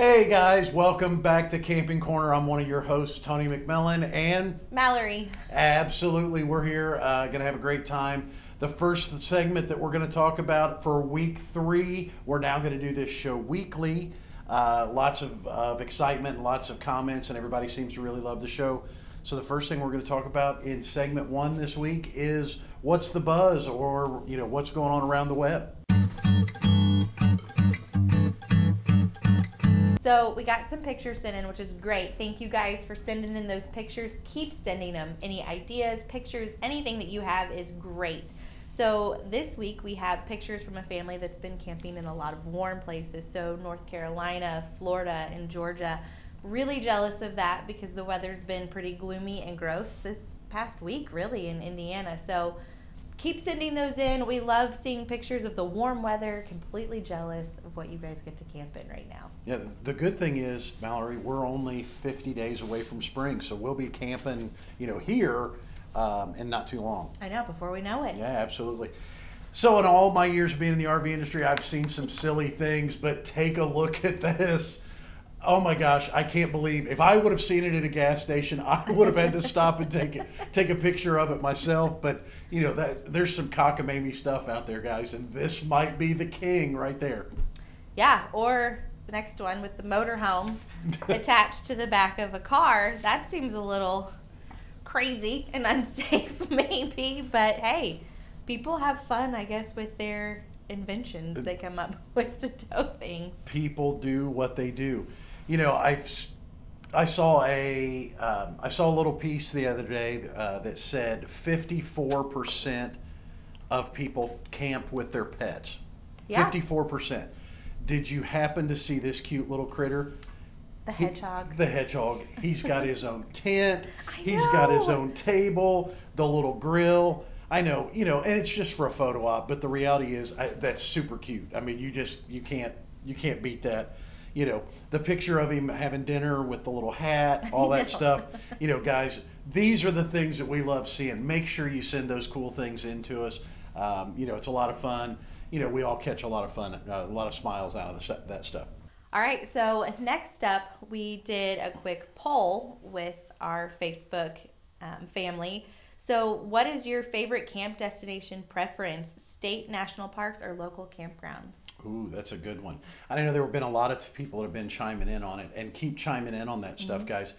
Hey guys, welcome back to Camping Corner. I'm one of your hosts, Tony McMillan and Mallory. Absolutely, we're here, gonna have a great time. The first segment that we're gonna talk about for week 3, we're now gonna do this show weekly. Lots of excitement, lots of comments, and everybody seems to really love the show. So the first thing we're gonna talk about in segment 1 this week is what's the buzz, or you know, what's going on around the web. So we got some pictures sent in, which is great. Thank you guys for sending in those pictures. Keep sending them. Any ideas, pictures, anything that you have is great. So this week we have pictures from a family that's been camping in a lot of warm places. So North Carolina, Florida, and Georgia. Really jealous of that because the weather's been pretty gloomy and gross this past week, really, in Indiana. So keep sending those in. We love seeing pictures of the warm weather. Completely jealous of what you guys get to camp in right now. Yeah, the good thing is, Mallory, we're only 50 days away from spring, so we'll be camping, you know, here in not too long. I know, before we know it. Yeah, absolutely. So in all my years of being in the RV industry, I've seen some silly things, but take a look at this. Oh my gosh, I can't believe, if I would have seen it at a gas station, I would have had to stop and take a picture of it myself. But, you know, there's some cockamamie stuff out there, guys, and this might be the king right there. Yeah, or the next one with the motorhome attached to the back of a car. That seems a little crazy and unsafe maybe, but hey, people have fun, I guess, with their inventions they come up with to tow things. People do what they do. You know, I saw a little piece the other day that said 54% of people camp with their pets. Yeah. 54%. Did you happen to see this cute little critter? The hedgehog. The hedgehog. He's got his own tent. He's got his own table. The little grill. I know, you know, and it's just for a photo op. But the reality is, that's super cute. I mean, you can't beat that. You know, the picture of him having dinner with the little hat, all that stuff. You know, guys, these are the things that we love seeing. Make sure you send those cool things in to us. You know, it's a lot of fun. You know, we all catch a lot of fun, a lot of smiles out of that stuff. All right, so next up, we did a quick poll with our Facebook family. So what is your favorite camp destination preference? State national parks or local campgrounds? Ooh, that's a good one. I know there have been a lot of people that have been chiming in on it, and keep chiming in on that stuff, guys.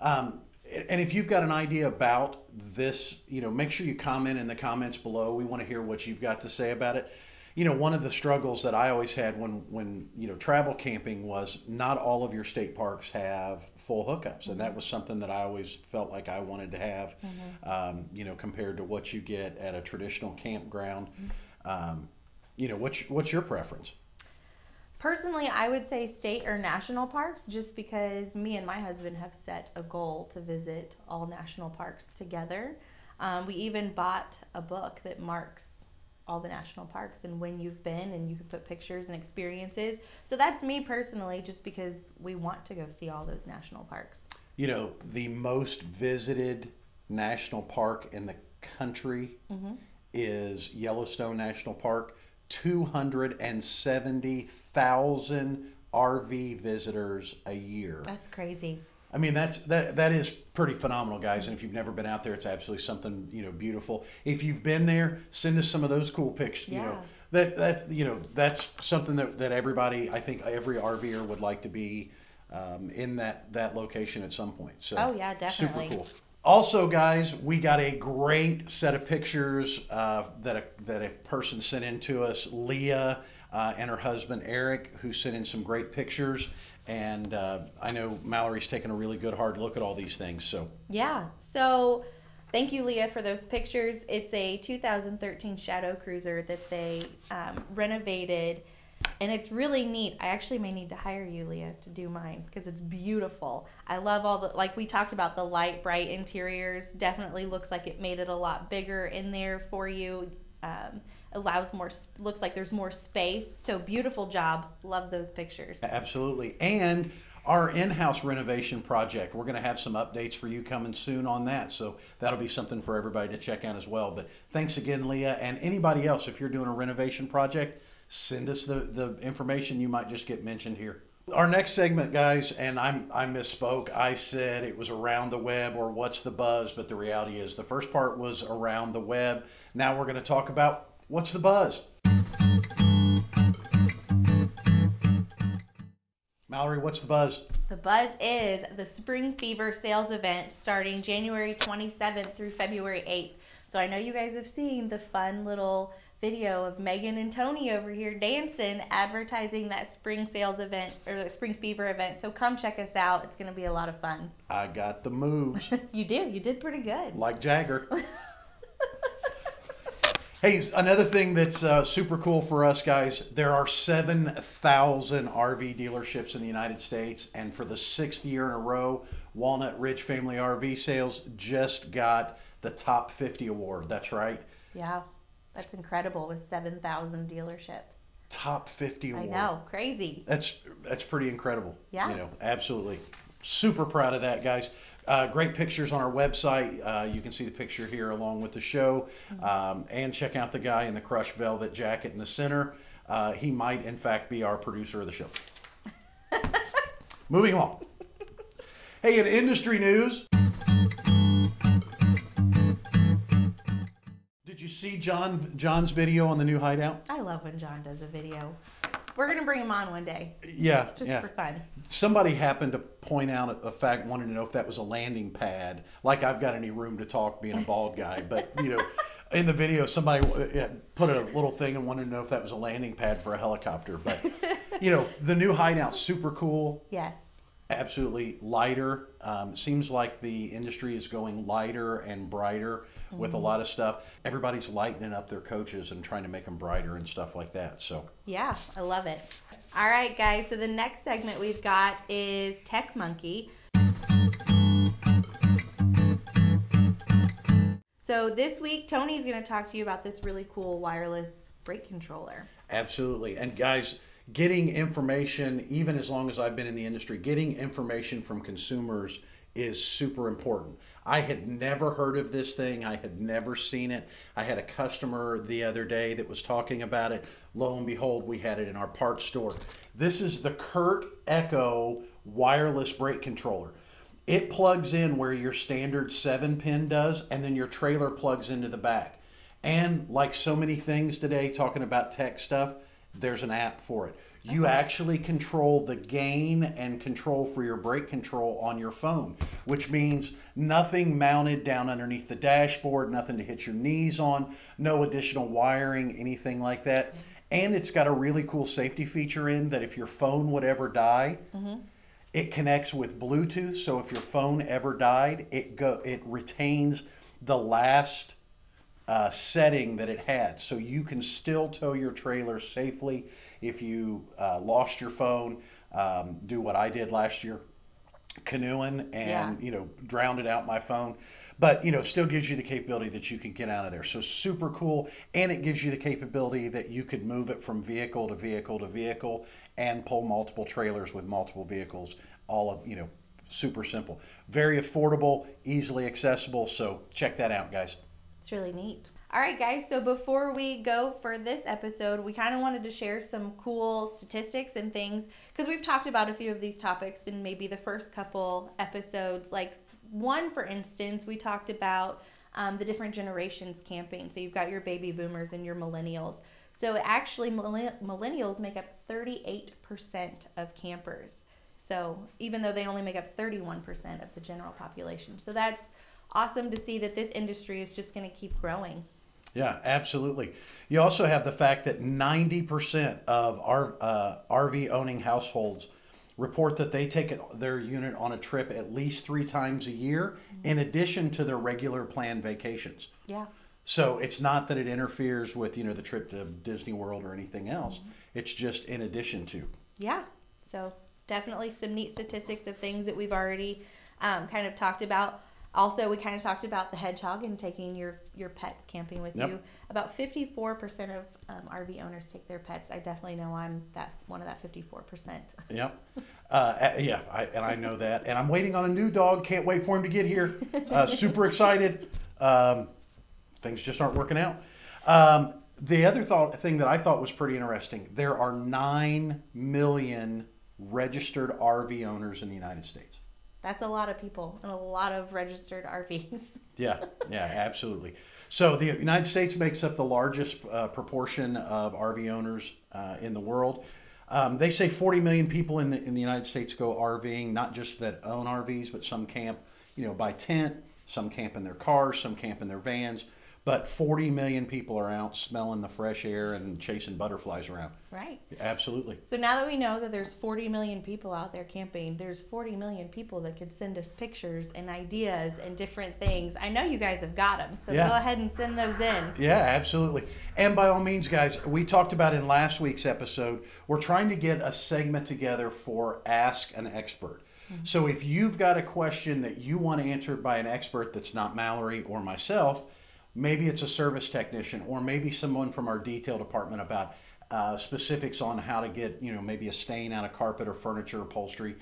And if you've got an idea about this, you know, make sure you comment in the comments below. We want to hear what you've got to say about it. You know, one of the struggles that I always had when you know, travel camping was not all of your state parks have full hookups, and that was something that I always felt like I wanted to have, you know, compared to what you get at a traditional campground. You know, what's your preference? Personally, I would say state or national parks, just because me and my husband have set a goal to visit all national parks together. We even bought a book that marks all the national parks and when you've been, and you can put pictures and experiences. So that's me personally, just because we want to go see all those national parks. You know, the most visited national park in the country is Yellowstone National Park. 270,000 RV visitors a year. That's crazy. I mean, that is pretty phenomenal, guys. And if you've never been out there, it's absolutely something, you know, beautiful. If you've been there, send us some of those cool pics. Yeah. You know, that you know, that's something that everybody, I think every RVer would like to be in that location at some point. So, oh yeah, definitely. Super cool. Also, guys, we got a great set of pictures that a person sent in to us, Leah and her husband Eric, who sent in some great pictures. And I know Mallory's taken a really good hard look at all these things. So yeah, so thank you, Leah, for those pictures. It's a 2013 Shadow Cruiser that they renovated, and it's really neat. I actually may need to hire you, Leah, to do mine, because it's beautiful. I love all the, like we talked about, the light, bright interiors. Definitely looks like it made it a lot bigger in there for you. Allows more, looks like there's more space. So beautiful job. Love those pictures. Absolutely. And our in-house renovation project, we're going to have some updates for you coming soon on that. So that'll be something for everybody to check out as well. But thanks again, Leah, and anybody else, if you're doing a renovation project, send us the information. You might just get mentioned here. Our next segment, guys, and I misspoke. I said it was around the web or what's the buzz, but the reality is the first part was around the web. Now we're going to talk about what's the buzz. Mallory, what's the buzz? The buzz is the Spring Fever sales event starting January 27th through February 8th. So I know you guys have seen the fun little video of Megan and Tony over here dancing, advertising that spring sales event or the Spring Fever event. So come check us out. It's going to be a lot of fun. I got the moves. You do. You did pretty good. Like Jagger. Hey, another thing that's super cool for us, guys, there are 7,000 RV dealerships in the United States, and for the 6th year in a row, Walnut Ridge Family RV Sales just got the Top 50 award. That's right. Yeah, that's incredible with 7,000 dealerships. Top 50 award. I know, crazy. That's pretty incredible. Yeah. You know, absolutely. Super proud of that, guys. Great pictures on our website. You can see the picture here along with the show. And check out the guy in the crushed velvet jacket in the center. He might, in fact, be our producer of the show. Moving along. Hey, in industry news. Did you see John's video on the new hideout? I love when John does a video. We're going to bring him on one day. Yeah. Just for fun. Somebody happened to point out a fact, wanted to know if that was a landing pad. Like I've got any room to talk being a bald guy. But, you know, in the video, somebody put a little thing and wanted to know if that was a landing pad for a helicopter. But, you know, the new hideout's super cool. Yes. Absolutely lighter. Seems like the industry is going lighter and brighter with a lot of stuff. Everybody's lightening up their coaches and trying to make them brighter and stuff like that. So yeah, I love it. All right, guys. So the next segment we've got is Tech Monkey. So this week, Tony's going to talk to you about this really cool wireless brake controller. Absolutely. And guys, getting information, even as long as I've been in the industry, getting information from consumers is super important. I had never heard of this thing. I had never seen it. I had a customer the other day that was talking about it. Lo and behold, we had it in our parts store. This is the Curt Echo wireless brake controller. It plugs in where your standard 7-pin does, and then your trailer plugs into the back. And like so many things today, talking about tech stuff, there's an app for it. You actually control the gain and control for your brake control on your phone, which means nothing mounted down underneath the dashboard, nothing to hit your knees on, no additional wiring, anything like that. And it's got a really cool safety feature in that if your phone would ever die, it connects with Bluetooth. So if your phone ever died, it retains the last setting that it had, so you can still tow your trailer safely if you lost your phone. Do what I did last year, canoeing, and you know, drowned out my phone, but you know, still gives you the capability that you can get out of there. So super cool, and it gives you the capability that you could move it from vehicle to vehicle to vehicle and pull multiple trailers with multiple vehicles. All of, you know, super simple, very affordable, easily accessible. So check that out, guys. It's really neat. All right, guys. So before we go for this episode, we kind of wanted to share some cool statistics and things, because we've talked about a few of these topics in maybe the first couple episodes. Like one, for instance, we talked about the different generations camping. So you've got your baby boomers and your millennials. So actually, millennials make up 38% of campers. So even though they only make up 31% of the general population. So that's awesome to see that this industry is just going to keep growing. Yeah, absolutely. You also have the fact that 90% of our RV owning households report that they take their unit on a trip at least 3 times a year, in addition to their regular planned vacations. Yeah. So it's not that it interferes with, you know, the trip to Disney World or anything else. It's just in addition to. Yeah. So definitely some neat statistics of things that we've already kind of talked about. Also, we kind of talked about the hedgehog and taking your pets camping with you. About 54% of RV owners take their pets. I definitely know I'm one of that 54%. Yep. I know that. And I'm waiting on a new dog. Can't wait for him to get here. Super excited. Things just aren't working out. The other thing that I thought was pretty interesting, there are 9 million registered RV owners in the United States. That's a lot of people and a lot of registered RVs. Yeah, absolutely. So the United States makes up the largest proportion of RV owners in the world. They say 40 million people in the United States go RVing, not just that own RVs, but some camp, by tent, some camp in their cars, some camp in their vans. But 40 million people are out smelling the fresh air and chasing butterflies around. Right. Absolutely. So now that we know that there's 40 million people out there camping, there's 40 million people that could send us pictures and ideas and different things. I know you guys have got them, so go ahead and send those in. Yeah, absolutely. And by all means, guys, we talked about in last week's episode, we're trying to get a segment together for Ask an Expert. Mm-hmm. So if you've got a question that you want answered by an expert that's not Mallory or myself, maybe it's a service technician or maybe someone from our detail department about specifics on how to get, maybe a stain out of carpet or furniture, upholstery,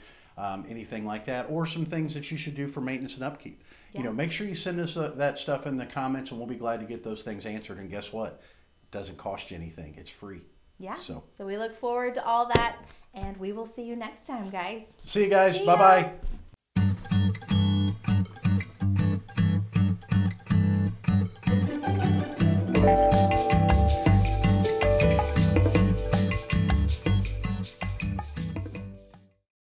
anything like that, or some things that you should do for maintenance and upkeep. Yeah. Make sure you send us that stuff in the comments and we'll be glad to get those things answered. And guess what? It doesn't cost you anything. It's free. Yeah. So we look forward to all that and we will see you next time, guys. See you guys. Bye-bye.